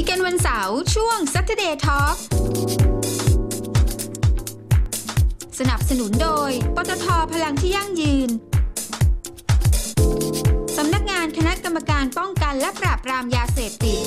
ยกันวันเสาร์ช่วง Saturday Talk สนับสนุนโดยปตท.พลังที่ยั่งยืนสำนักงานคณะกรรมการป้องกันและปราบปรามยาเสพติด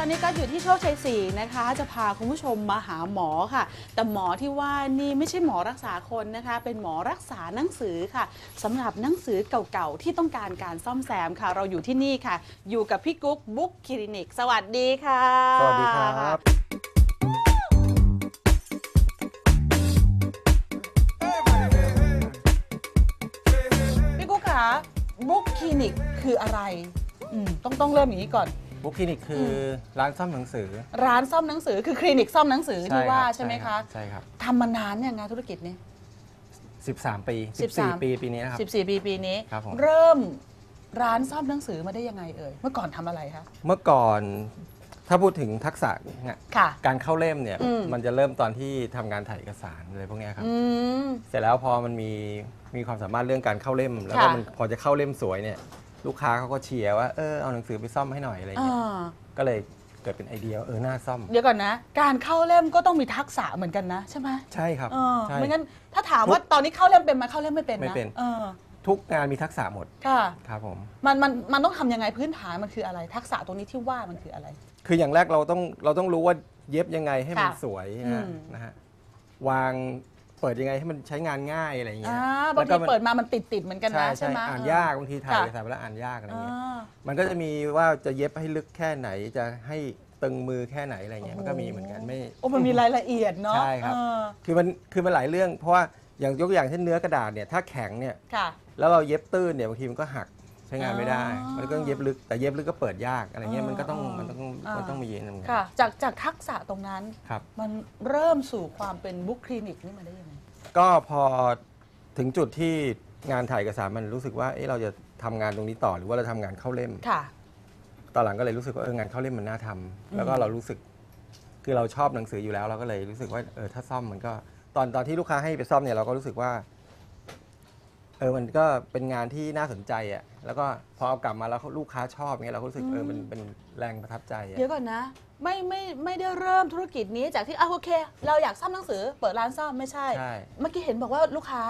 ตอนนี้ก็อยู่ที่โชคชัย4นะคะจะพาคุณผู้ชมมาหาหมอค่ะแต่หมอที่ว่านี่ไม่ใช่หมอรักษาคนนะคะเป็นหมอรักษาหนังสือค่ะสำหรับหนังสือเก่าๆที่ต้องการการซ่อมแซมค่ะเราอยู่ที่นี่ค่ะอยู่กับพี่กุ๊กบุ๊กคลินิกสวัสดีค่ะสวัสดีครับพี่กุ๊กค่ะบุ๊กคลินิกคืออะไรต้องเริ่มอย่างนี้ก่อนบุ๊กคลินิกคือร้านซ่อมหนังสือร้านซ่อมหนังสือคือคลินิกซ่อมหนังสือที่ว่าใช่ไหมคะใช่ครับทำมานานยังไงธุรกิจนี้13ปี14ปีปีนี้ครับ14ปีปีนี้เริ่มร้านซ่อมหนังสือมาได้ยังไงเอ่ยเมื่อก่อนทำอะไรคะเมื่อก่อนถ้าพูดถึงทักษะการเข้าเล่มเนี่ยมันจะเริ่มตอนที่ทำงานถ่ายเอกสารอะไรพวกนี้ครับเสร็จแล้วพอมันมีความสามารถเรื่องการเข้าเล่มแล้วก็มันพอจะเข้าเล่มสวยเนี่ยลูกค้าเขาก็เชียร์ว่าเอาหนังสือไปซ่อมให้หน่อยอะไรเงี้ยก็เลยเกิดเป็นไอเดียน่าซ่อมเดี๋ยวก่อนนะการเข้าเล่มก็ต้องมีทักษะเหมือนกันนะใช่ไหมใช่ครับไม่งั้นถ้าถามว่าตอนนี้เข้าเล่มเป็นไหมเข้าเล่มไม่เป็นนะทุกงานมีทักษะหมดค่ะครับผมมันต้องทำยังไงพื้นฐานมันคืออะไรทักษะตรงนี้ที่ว่ามันคืออะไรคืออย่างแรกเราต้องรู้ว่าเย็บยังไงให้มันสวยนะฮะวางเปิดยังไงให้มันใช้งานง่ายอะไรอย่างเงี้ยบางทีเปิดมามันติดเหมือนกันนะใช่ไหมอ่านยากบางทีถ่ายเอกสารไปแล้วอ่านยากอะไรเงี้ยมันก็จะมีว่าจะเย็บให้ลึกแค่ไหนจะให้ตึงมือแค่ไหนอะไรเงี้ยมันก็มีเหมือนกันไม่มันมีรายละเอียดเนาะใช่ครับคือมันหลายเรื่องเพราะว่าอย่างยกอย่างเช่นเนื้อกระดาษเนี่ยถ้าแข็งเนี่ยแล้วเราเย็บตื้นเนี่ยบางทีมันก็หักใช้งานไม่ได้มันก็ต้องเย็บลึกแต่เย็บลึกก็เปิดยากอะไรเงี้ยมันต้องมีเย็นเหมือนกันจากทักษะตรงนั้นมันเริ่มสู่ความเป็นบุ๊กคลินิกนี่มาได้ยังไงก็พอถึงจุดที่งานถ่ายเอกสารมันรู้สึกว่าเราจะทำงานตรงนี้ต่อหรือว่าเราทำงานเข้าเล่มตอนหลังก็เลยรู้สึกว่างานเข้าเล่มมันน่าทำแล้วก็เรารู้สึกคือเราชอบหนังสืออยู่แล้วเราก็เลยรู้สึกว่าถ้าซ่อมมันก็ตอนที่ลูกค้าให้ไปซ่อมเนี่ยเราก็รู้สึกว่ามันก็เป็นงานที่น่าสนใจอ่ะแล้วก็พอเอากลับมาแล้วลูกค้าชอบเงี้ยเราก็รู้สึกมันเป็นแรงประทับใจเยอะก่อนนะไม่ได้เริ่มธุรกิจนี้จากที่โอเคเราอยากซ่อมหนังสือเปิดร้านซ่อมไม่ใช่เมื่อกี้เห็นบอกว่าลูกค้า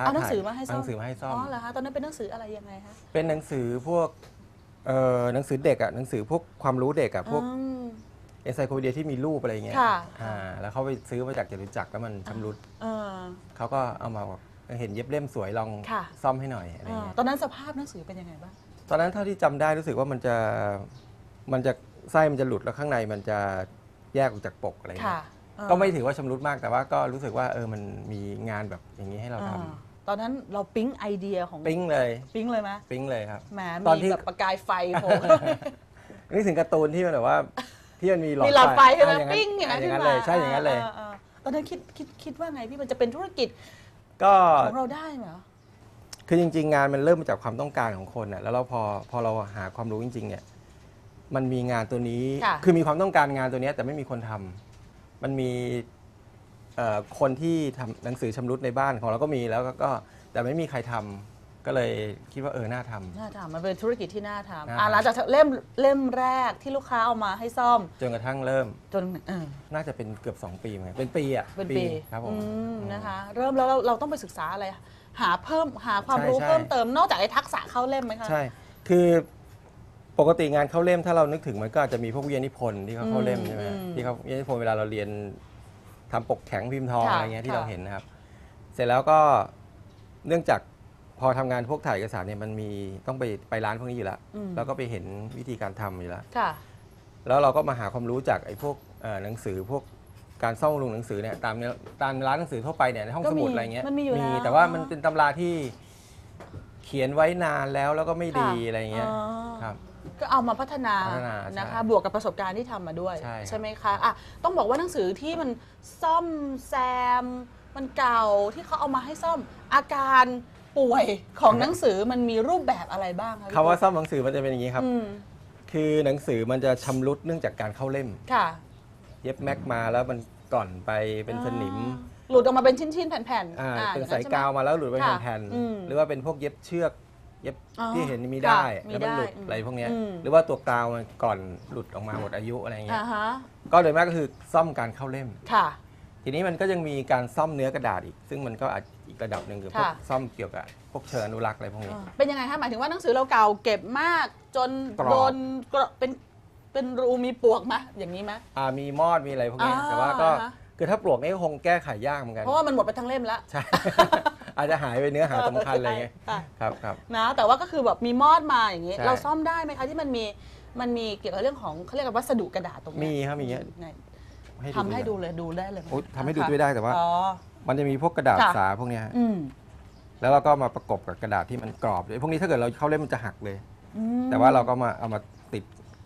เอาหนังสือมาให้ซ่อมอ๋อเหรอคะตอนนั้นเป็นหนังสืออะไรยังไงคะเป็นหนังสือพวกหนังสือเด็กอ่ะหนังสือพวกความรู้เด็กอ่ะพวกเอไซโคลเดียที่มีรูปอะไรเงี้ยแล้วเขาไปซื้อมาจากจตุจักรแล้วมันชำรุดเขาก็เอามาเห็นเย็บเล่มสวยลองซ่อมให้หน่อยอะไรอย่างเงี้ยตอนนั้นสภาพหนังสือเป็นยังไงบ้างตอนนั้นเท่าที่จำได้รู้สึกว่ามันจะไส้มันจะหลุดแล้วข้างในมันจะแยกออกจากปกอะไรก็ไม่ถือว่าชำรุดมากแต่ว่าก็รู้สึกว่ามันมีงานแบบอย่างนี้ให้เราทำตอนนั้นเราปิ๊งไอเดียของปิ๊งเลยไหมปิ๊งเลยครับแหมตอนที่แบบประกายไฟโผล่นี่ถึงการ์ตูนที่มันแบบว่าที่มันมีหลอดไฟใช่ไหมปิ๊งอย่างนั้นเลยใช่อย่างนั้นเลยตอนนั้นคิดว่าไงพี่มันจะเป็นธุรกิจของเราได้ไหมคือจริงๆงานมันเริ่มมาจากความต้องการของคนน่ะแล้วเราพอเราหาความรู้จริงๆเนี่ยมันมีงานตัวนี้คือมีความต้องการงานตัวนี้แต่ไม่มีคนทำมันมีคนที่ทำหนังสือชำรุดในบ้านของเราก็มีแล้วก็แต่ไม่มีใครทำก็เลยคิดว่าน่าทำมันเป็นธุรกิจที่น่าทำหลังจากเล่มแรกที่ลูกค้าเอามาให้ซ่อมจนกระทั่งเริ่มจนน่าจะเป็นเกือบ2ปีไหมเป็นปีอ่ะเป็นปีครับผมนะคะเริ่มแล้วเราต้องไปศึกษาอะไรหาเพิ่มหาความรู้เพิ่มเติมนอกจากไอ้ทักษะเข้าเล่มไหมคะใช่คือปกติงานเข้าเล่มถ้าเรานึกถึงมันก็อาจจะมีพวกวิทยานิพนธ์ที่เขาเข้าเล่มใช่ไหมที่เขาวิทยานิพนธ์เวลาเราเรียนทำปกแข็งพิมพ์ทองอะไรเงี้ยที่เราเห็นนะครับเสร็จแล้วก็เนื่องจากพอทำงานพวกถ่ายเอกสารเนี่ยมันมีต้องไปร้านพวกนี้อยู่แล้วเราก็ไปเห็นวิธีการทำอยู่แล้วแล้วเราก็มาหาความรู้จากไอ้พวกหนังสือพวกการซ่อมลงหนังสือเนี่ยตามร้านหนังสือทั่วไปเนี่ยในห้องสมุดอะไรเงี้ยมีแต่ว่ามันเป็นตำราที่เขียนไว้นานแล้วก็ไม่ดีอะไรเงี้ยครับก็เอามาพัฒนานะคะบวกกับประสบการณ์ที่ทำมาด้วยใช่ไหมคะต้องบอกว่าหนังสือที่มันซ่อมแซม มันเก่าที่เขาเอามาให้ซ่อมอาการป่วยของหนังสือมันมีรูปแบบอะไรบ้างคะคำว่าซ่อมหนังสือมันจะเป็นอย่างนี้ครับคือหนังสือมันจะชำรุดเนื่องจากการเข้าเล่มเย็บแม็กมาแล้วมันก่อนไปเป็นสนิมหลุดออกมาเป็นชิ้นๆแผ่นๆเป็นสายกาวมาแล้วหลุดเป็นแผ่นๆหรือว่าเป็นพวกเย็บเชือกเย็บที่เห็นมีได้แล้วมันหลุดอะไรพวกนี้หรือว่าตัวกาวมันก่อนหลุดออกมาหมดอายุอะไรเงี้ยก็โดยมากก็คือซ่อมการเข้าเล่มทีนี้มันก็ยังมีการซ่อมเนื้อกระดาษอีกซึ่งมันก็อีกระดับหนึ่งคือพวกซ่อมเกี่ยวกับพวกเชิงอนุรักษ์อะไรพวกนี้เป็นยังไงคะหมายถึงว่าหนังสือเราเก่าเก็บมากจนโดนเป็นรูมีปลวกไหมอย่างนี้ไหมมีมอดมีอะไรพวกนี้แต่ว่าก็คือถ้าปลวกนี่คงแก้ไขยากเหมือนกันเพราะว่ามันหมดไปทั้งเล่มแล้วใช่อาจจะหายไปเนื้อหาสำคัญอะไรเงี้ยครับครับนะแต่ว่าก็คือแบบมีมอดมาอย่างนี้เราซ่อมได้ไหมคะที่มันมีเกี่ยวกับเรื่องของเขาเรียกว่าวัสดุกระดาษตรงนี้มีครับมีเยอะทำให้ดูเลยดูได้เลยทำให้ดูด้วยได้แต่ว่ามันจะมีพวกกระดาษสาพวกนี้แล้วเราก็มาประกบกับกระดาษที่มันกรอบเลยพวกนี้ถ้าเกิดเราเข้าเล่มมันจะหักเลยแต่ว่าเราก็มาเอามาติด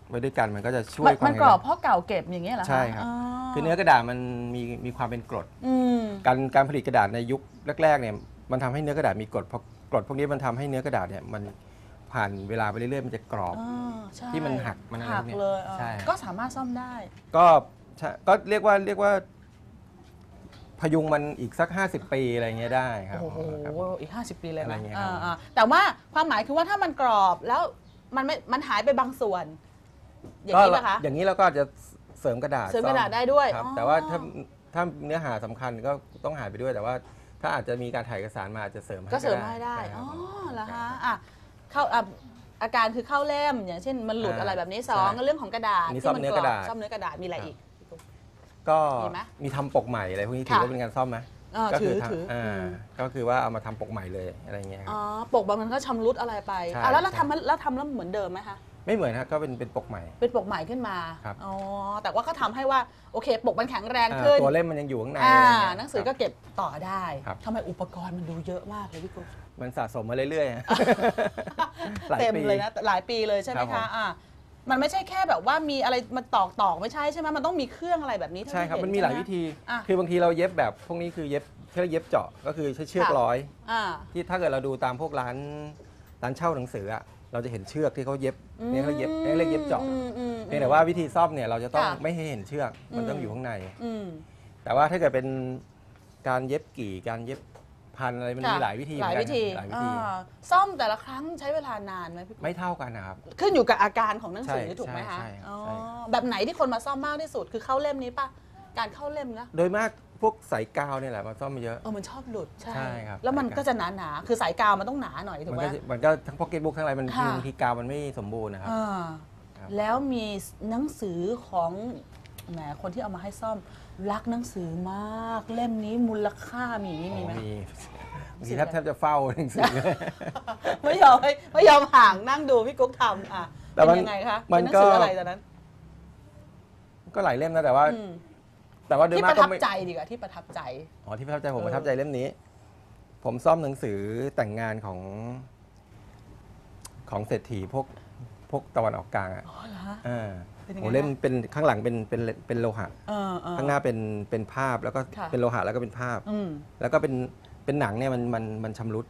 ไว้ด้วยกันมันก็จะช่วยมันกรอบเพราะเก่าเก็บอย่างเงี้ยเหรอใช่ครับคือเนื้อกระดาษมันมีความเป็นกรดการผลิตกระดาษในยุคแรกๆเนี่ยมันทำให้เนื้อกระดาษมีกรดเพราะกรดพวกนี้มันทำให้เนื้อกระดาษเนี่ยมันผ่านเวลาไปเรื่อยๆมันจะกรอบที่มันหักมันอะไรเนี่ยก็สามารถซ่อมได้ก็เรียกว่าพยุงมันอีกสัก50 ปีอะไรเงี้ยได้ครับโอ้โหอีก50 ปีเลยนะแต่ว่าความหมายคือว่าถ้ามันกรอบแล้วมันหายไปบางส่วนอย่างนี้นะคะอย่างนี้เราก็จะเสริมกระดาษได้ด้วยแต่ว่าถ้าเนื้อหาสำคัญก็ต้องหายไปด้วยแต่ว่าถ้าอาจจะมีการถ่ายเอกสารมาอาจจะเสริมให้ได้อ๋อเหรอคะเข้าอาการคือเข้าเล่มอย่างเช่นมันหลุดอะไรแบบนี้2ก็เรื่องของกระดาษที่มันกรอบซ่อมเนื้อกระดาษมีอะไรอีกก็มีทำปกใหม่อะไรพวกนี้ถือว่าเป็นการซ่อมไหมก็คือว่าเอามาทำปกใหม่เลยอะไรเงี้ยอ๋อปกบางมันก็ชำรุดอะไรไปแล้วเราทำแล้วเหมือนเดิมไหมคะไม่เหมือนครับก็เป็นปกใหม่เป็นปกใหม่ขึ้นมาครับอ๋อแต่ว่าเขาทำให้ว่าโอเคปกมันแข็งแรงขึ้นตัวเล่มมันยังอยู่ข้างในหนังสือก็เก็บต่อได้ทำไมอุปกรณ์มันดูเยอะมากเลยพี่กุ๊กมันสะสมมาเรื่อยๆเต็มเลยนะหลายปีเลยใช่ไหมคะมันไม่ใช่แค่แบบว่ามีอะไรมันตอกไม่ใช่ใช่ไหมมันต้องมีเครื่องอะไรแบบนี้ใช่ครับมันมีหลายวิธีคือบางทีเราเย็บแบบพวกนี้คือเย็บเจาะก็คือใช้เชือกร้อยที่ถ้าเกิดเราดูตามพวกร้านเช่าหนังสือเราจะเห็นเชือกที่เขาเย็บเนี่ยเขาเย็บเรียกเย็บเจาะเพียงแต่ว่าวิธีซ่อมเนี่ยเราจะต้องไม่ให้เห็นเชือกมันต้องอยู่ข้างในแต่ว่าถ้าเกิดเป็นการเย็บกี่การเย็บพันอะไรมันมีหลายวิธีซ่อมแต่ละครั้งใช้เวลานานไหมพี่ไม่เท่ากันนะครับขึ้นอยู่กับอาการของหนังสือถูกไหมคะแบบไหนที่คนมาซ่อมมากที่สุดคือเข้าเล่มนี้ป่ะการเข้าเล่มนะโดยมากพวกสายกาวเนี่ยแหละมาซ่อมเยอะมันชอบหลุดใช่ครับแล้วมันก็จะหนาคือสายกาวมันต้องหนาหน่อยถูกไหมมันก็ทั้งพ็อกเก็ตบุ๊กทั้งอะไรมันบางทีกาวมันไม่สมบูรณ์นะครับแล้วมีหนังสือของแหมคนที่เอามาให้ซ่อมรักหนังสือมากเล่มนี้มูลค่ามีไหมมีแทบจะเฝ้าหนังสือไม่ยอมห่างนั่งดูพี่กุ๊กทำเป็นยังไงคะเป็นหนังสืออะไรตอนนั้นก็หลายเล่มนะแต่ว่าที่ประทับใจดีกว่าที่ประทับใจอ๋อที่ประทับใจผมประทับใจเล่มนี้ผมซ่อมหนังสือแต่งงานของเศรษฐีพวกตะวันออกกลางอ๋อเหรอผมเล่มเป็นข้างหลังเป็นโลหะข้างหน้าเป็นภาพแล้วก็เป็นโลหะแล้วก็เป็นภาพแล้วก็เป็นหนังเนี่ยมันชำรุด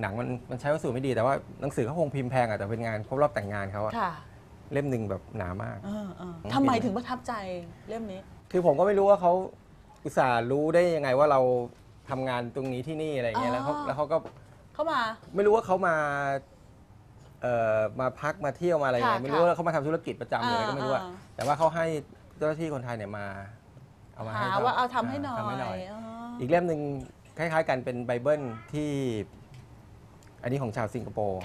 หนังมันใช้วัสดุไม่ดีแต่ว่าหนังสือเขาคงพิมพ์แพงแต่เป็นงานครบรอบแต่งงานเขาเล่มหนึ่งแบบหนามากทำไมถึงประทับใจเล่มนี้คือผมก็ไม่รู้ว่าเขาอุตส่าห์รู้ได้ยังไงว่าเราทำงานตรงนี้ที่นี่อะไรเงี้ยแล้วเขาก็เข้ามาไม่รู้ว่าเขามาพักมาเที่ยวมาอะไรเงี้ยไม่รู้ว่าเขามาทำธุรกิจประจำเลยก็ไม่รู้ว่าแต่ว่าเขาให้เจ้าหน้าที่คนไทยเนี่ยมาเอามาให้ว่าเอาทำให้หน่อยอีกเล่มหนึ่งคล้ายๆกันเป็นไบเบิลที่อันนี้ของชาวสิงคโปร์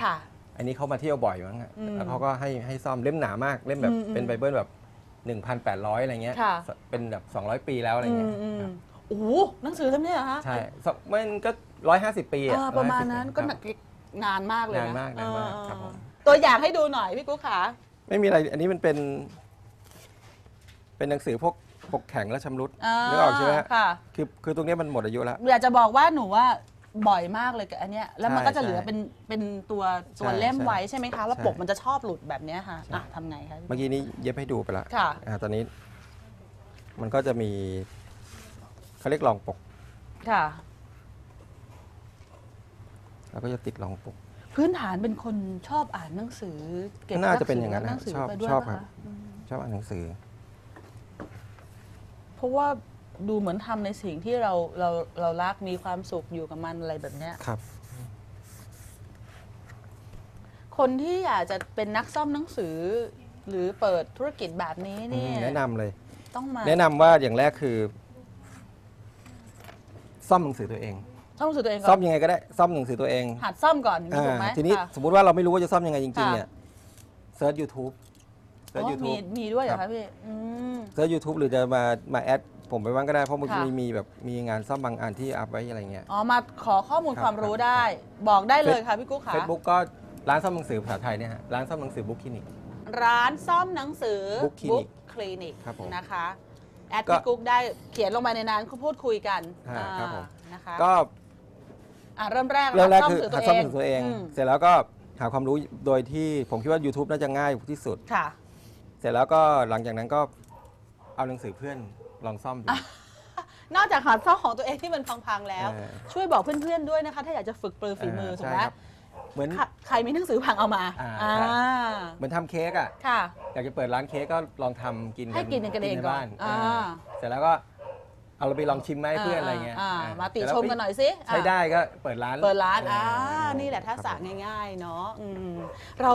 อันนี้เขามาเที่ยวบ่อยมั้งแล้วเขาก็ให้ซ่อมเล่มหนามากเล่มแบบเป็นไบเบิลแบบ1,800อะไรเงี้ยเป็นแบบ200 ปีแล้วอะไรเงี้ยโอ้โหหนังสือเล่มนี้เหรอคะใช่มันก็150 ปีประมาณนั้นก็นานมากเลยนะนานมากครับผมตัวอย่างให้ดูหน่อยพี่กุ๊กขาไม่มีอะไรอันนี้มันเป็นหนังสือพวกปกแข็งและชำรุดนึกออกใช่ไหมคือตรงนี้มันหมดอายุแล้วอยากจะบอกว่าหนูว่าบ่อยมากเลยกับอันเนี้ยแล้วมันก็จะเหลือเป็นตัวเล่มไว้ใช่ไหมคะแล้วปกมันจะชอบหลุดแบบนี้ค่ะทำไงคะเมื่อกี้นี้เย็บให้ดูไปละตอนนี้มันก็จะมีเขาเรียกรองปก ค่ะแล้วก็จะติดรองปกพื้นฐานเป็นคนชอบอ่านหนังสือเก็บหนังสือน่าจะเป็นอย่างนั้นนะชอบครับชอบอ่านหนังสือเพราะว่าดูเหมือนทำในสิ่งที่เรารักมีความสุขอยู่กับมันอะไรแบบเนี้ยครับคนที่อยากจะเป็นนักซ่อมหนังสือหรือเปิดธุรกิจแบบนี้นี่แนะนำเลยต้องมาแนะนำว่าอย่างแรกคือซ่อมหนังสือตัวเองซ่อมหนังสือตัวเองก่อนซ่อมยังไงก็ได้ซ่อมหนังสือตัวเองหัดซ่อมก่อนถูกไหมทีนี้สมมุติว่าเราไม่รู้ว่าจะซ่อมยังไงจริงๆเนี่ยเซิร์ช YouTube เซิร์ช YouTube มีด้วยเหรอคะพี่เซิร์ช YouTube หรือจะมาแอดผมไปบ้างก็ได้เพราะมันมีแบบมีงานซ่อมบางอันที่อัพไว้อะไรเงี้ยอ๋อมาขอข้อมูลความรู้ได้บอกได้เลยค่ะพี่กุ๊กค่ะ Facebook ก็ร้านซ่อมหนังสือภาษาไทยเนี่ยฮะร้านซ่อมหนังสือบุ๊กคลินิกร้านซ่อมหนังสือบุ๊กคลินิกนะคะแอดพี่กุ๊กได้เขียนลงไปในนั้นพูดคุยกันนะคะก็เริ่มแรกคือซ่อมหนังสือตัวเองเสร็จแล้วก็หาความรู้โดยที่ผมคิดว่า YouTube น่าจะง่ายที่สุดค่ะเสร็จแล้วก็หลังจากนั้นก็เอาหนังสือเพื่อนลองซ่อมดูนอกจากหาซ่อมของตัวเองที่มันพังๆแล้วช่วยบอกเพื่อนๆด้วยนะคะถ้าอยากจะฝึกปรือฝีมือถูกไหมเหมือนใครมีหนังสือพังเอามาเหมือนทำเค้กอ่ะอยากจะเปิดร้านเค้กก็ลองทำกินให้กินกันเองก่อนเสร็จแล้วก็เอาเราไปลองชิมไหมเพื่อนอะไรเงี้ยมาติชมกันหน่อยสิใช้ได้ก็เปิดร้านนี่แหละทักษะง่ายๆเนาะเร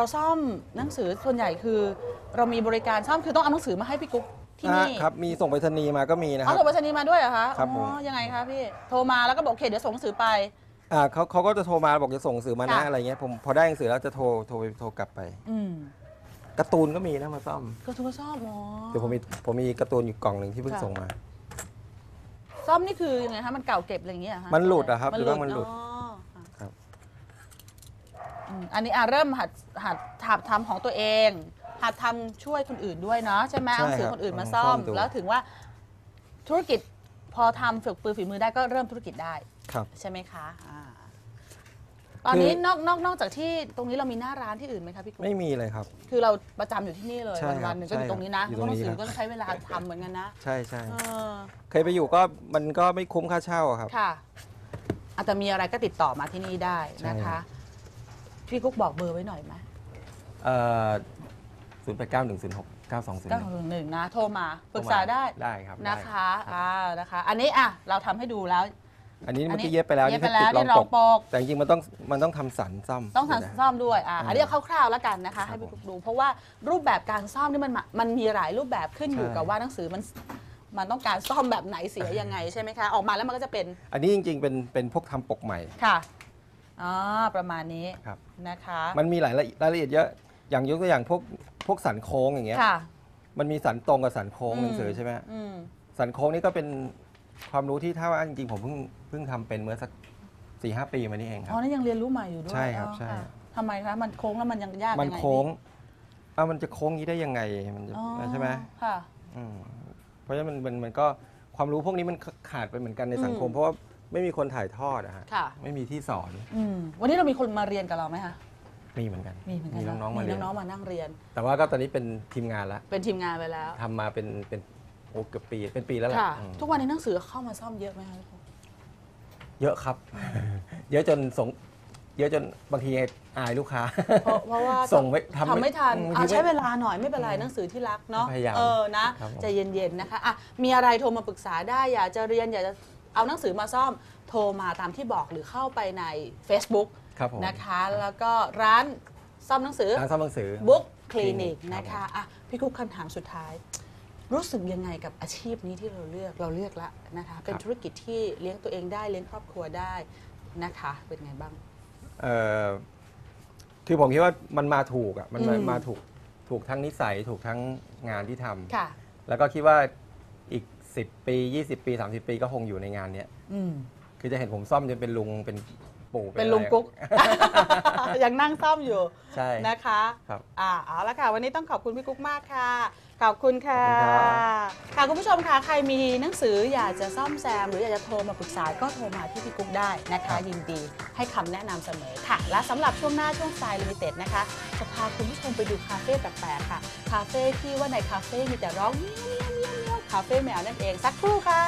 าซ่อมหนังสือส่วนใหญ่คือเรามีบริการซ่อมคือต้องเอาหนังสือมาให้พี่กุ๊กครับมีส่งไปรษณีย์มาก็มีนะครับส่งไปรษณีย์มาด้วยเหรอคะครับยังไงคะพี่โทรมาแล้วก็บอกเดี๋ยวส่งหนังสือไปเขาก็จะโทรมาบอกจะส่งหนังสือมานะอะไรเงี้ยผมพอได้หนังสือแล้วจะโทรกลับไปการ์ตูนก็มีนะมาซ่อมการ์ตูนซ่อมอ๋อเดี๋ยวผมมีการ์ตูนอยู่กล่องหนึ่งที่เพิ่งส่งมาซ่อมนี่คือยังไงคะมันเก่าเก็บอะไรเงี้ยคะมันหลุดอะครับหรือว่ามันหลุดครับอันนี้เริ่มหัดทำของตัวเองหาทำช่วยคนอื่นด้วยเนาะใช่ไหมเอาสื่อคนอื่นมาซ่อมแล้วถึงว่าธุรกิจพอทำฝึกปืนฝีมือได้ก็เริ่มธุรกิจได้ใช่ไหมคะตอนนี้นอกจากที่ตรงนี้เรามีหน้าร้านที่อื่นไหมคะพี่กุ้งไม่มีเลยครับคือเราประจำอยู่ที่นี่เลยวันหนึ่งก็อยู่ตรงนี้นะต้องสื่อก็ใช้เวลาทำเหมือนกันนะใช่ใช่เคยไปอยู่ก็มันก็ไม่คุ้มค่าเช่าครับค่ะอาจจะมีอะไรก็ติดต่อมาที่นี่ได้นะคะพี่กุ๊กบอกเบอร์ไว้หน่อยไหม089-106-9201นะโทรมาปรึกษาได้ครับนะคะอันนี้เราทำให้ดูแล้วอันนี้เมื่อกี้เย็บไปแล้วนี่คือรองปกแต่จริงๆมันต้องทำสันซ่อมต้องสันซ่อมด้วยอันนี้คร่าวๆแล้วกันนะคะให้ไปดูเพราะว่ารูปแบบการซ่อมนี่มันมีหลายรูปแบบขึ้นอยู่กับว่าหนังสือมันต้องการซ่อมแบบไหนเสียยังไงใช่ไหมคะออกมาแล้วมันก็จะเป็นอันนี้จริงๆเป็นพวกทำปกใหม่ค่ะประมาณนี้นะคะมันมีหลายรายละเอียดเยอะอย่างยกตัวอย่างพวกสันโค้งอย่างเงี้ยมันมีสันตรงกับสันโค้งหนังสือใช่ไหมสันโค้งนี่ก็เป็นความรู้ที่ถ้าว่าจริงๆผมเพิ่งทำเป็นเมื่อสัก 4-5 ปีมานี่เองครับอ๋อนี่ยังเรียนรู้ใหม่อยู่ด้วยใช่ครับใช่ทำไมคะมันโค้งแล้วมันยังยากมันโค้งมันจะโค้งนี้ได้ยังไงมันจะใช่ไหมค่ะเพราะฉะนั้นมันก็ความรู้พวกนี้มันขาดไปเหมือนกันในสังคมเพราะว่าไม่มีคนถ่ายทอดนะฮะไม่มีที่สอนวันนี้เรามีคนมาเรียนกับเราไหมคะมีเหมือนกันมีน้องๆมาเรียนน้องๆมานั่งเรียนแต่ว่าก็ตอนนี้เป็นทีมงานแล้วเป็นทีมงานไปแล้วทำมาเป็นโอ้เกือบปีเป็นปีแล้วแหละทุกวันในหนังสือเข้ามาซ่อมเยอะไหมคะเยอะครับเยอะจนส่งเยอะจนบางทีอายลูกค้าเพราะว่าส่งไม่ทันใช้เวลาหน่อยไม่เป็นไรหนังสือที่รักเนาะนะใจเย็นๆนะคะมีอะไรโทรมาปรึกษาได้อยากจะเรียนอยากจะเอาหนังสือมาซ่อมโทรมาตามที่บอกหรือเข้าไปใน Facebook นะคะแล้วก็ร้านซ่อมหนังสือบุ๊กคลินิกนะคะพี่กุ๊กคำถามสุดท้ายรู้สึกยังไงกับอาชีพนี้ที่เราเลือกแล้วนะคะเป็นธุรกิจที่เลี้ยงตัวเองได้เลี้ยงครอบครัวได้นะคะเป็นไงบ้างคือผมคิดว่ามันมาถูกมันมาถูกทั้งนิสัยถูกทั้งงานที่ทำแล้วก็คิดว่าอีก10 ปี20 ปี30 ปีก็คงอยู่ในงานเนี้ยคือจะเห็นผมซ่อมจนเป็นลุงเป็นปู่เป็นลุงกุ๊กยังนั่งซ่อมอยู่ใช่นะคะครับเอาละค่ะวันนี้ต้องขอบคุณพี่กุ๊กมากค่ะขอบคุณค่ะค่ะคุณผู้ชมค่ะใครมีหนังสืออยากจะซ่อมแซมหรืออยากจะโทรมาปรึกษาก็โทรมาที่พี่กุ๊กได้นะคะยินดีให้คำแนะนำเสมอค่ะและสำหรับช่วงหน้าช่วงสไตล์ลิมิเต็ดนะคะจะพาคุณผู้ชมไปดูคาเฟ่แปลกๆค่ะคาเฟ่ที่ว่าในคาเฟ่มีแต่ร้องเงี้ยวคาเฟ่แมวนั่นเองสักครู่ค่ะ